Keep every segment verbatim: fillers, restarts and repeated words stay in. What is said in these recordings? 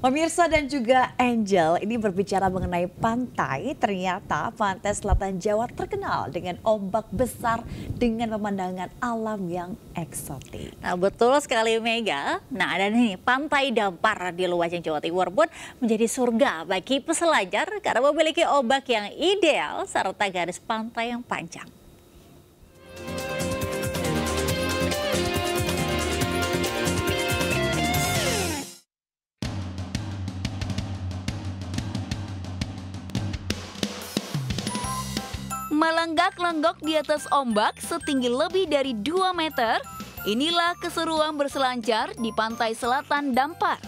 Pemirsa dan juga Angel, ini berbicara mengenai pantai, ternyata pantai selatan Jawa terkenal dengan ombak besar dengan pemandangan alam yang eksotik. Nah betul sekali Mega, nah ada nih pantai Dampar di Lumajang, Jawa Timur pun menjadi surga bagi peselancar karena memiliki ombak yang ideal serta garis pantai yang panjang. Melenggak-lenggok di atas ombak setinggi lebih dari dua meter, inilah keseruan berselancar di pantai selatan Dampar,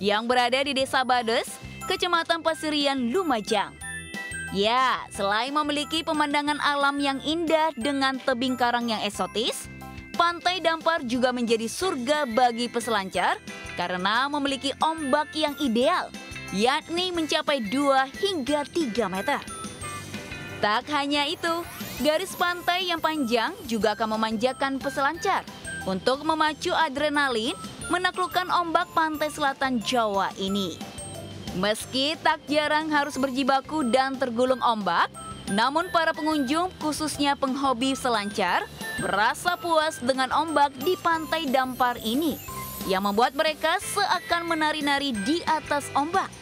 yang berada di desa Bades, kecamatan Pasirian, Lumajang. Ya, selain memiliki pemandangan alam yang indah dengan tebing karang yang eksotis, pantai Dampar juga menjadi surga bagi peselancar karena memiliki ombak yang ideal, yakni mencapai dua hingga tiga meter. Tak hanya itu, garis pantai yang panjang juga akan memanjakan peselancar untuk memacu adrenalin menaklukkan ombak pantai selatan Jawa ini. Meski tak jarang harus berjibaku dan tergulung ombak, namun para pengunjung khususnya penghobi selancar merasa puas dengan ombak di pantai Dampar ini yang membuat mereka seakan menari-nari di atas ombak.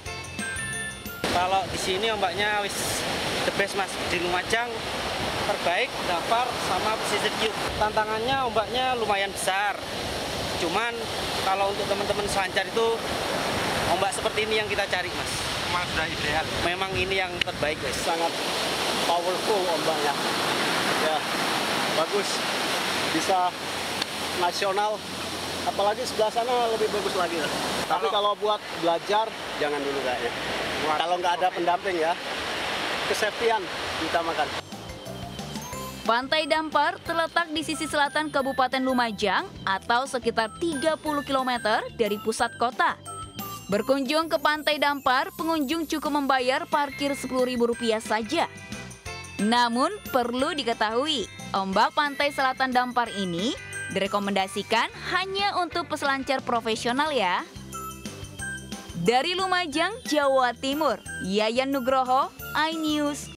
Kalau di sini ombaknya wis the best mas, di Lumajang terbaik Dampar sama Pasirian. Tantangannya ombaknya lumayan besar, cuman kalau untuk teman-teman selancar itu ombak seperti ini yang kita cari mas. Memang sudah ideal. Memang ini yang terbaik guys. Sangat powerful ombaknya, ya bagus, bisa nasional. Apalagi sebelah sana lebih bagus lagi. Tapi kalau buat belajar jangan dulu kayaknya. Kalau nggak ada pendamping ya. Kesepian ditamakan. Pantai Dampar terletak di sisi selatan Kabupaten Lumajang atau sekitar tiga puluh kilometer dari pusat kota. Berkunjung ke Pantai Dampar, pengunjung cukup membayar parkir sepuluh ribu rupiah saja. Namun perlu diketahui, ombak pantai selatan Dampar ini direkomendasikan hanya untuk peselancar profesional ya. Dari Lumajang, Jawa Timur, Yayan Nugroho, iNews,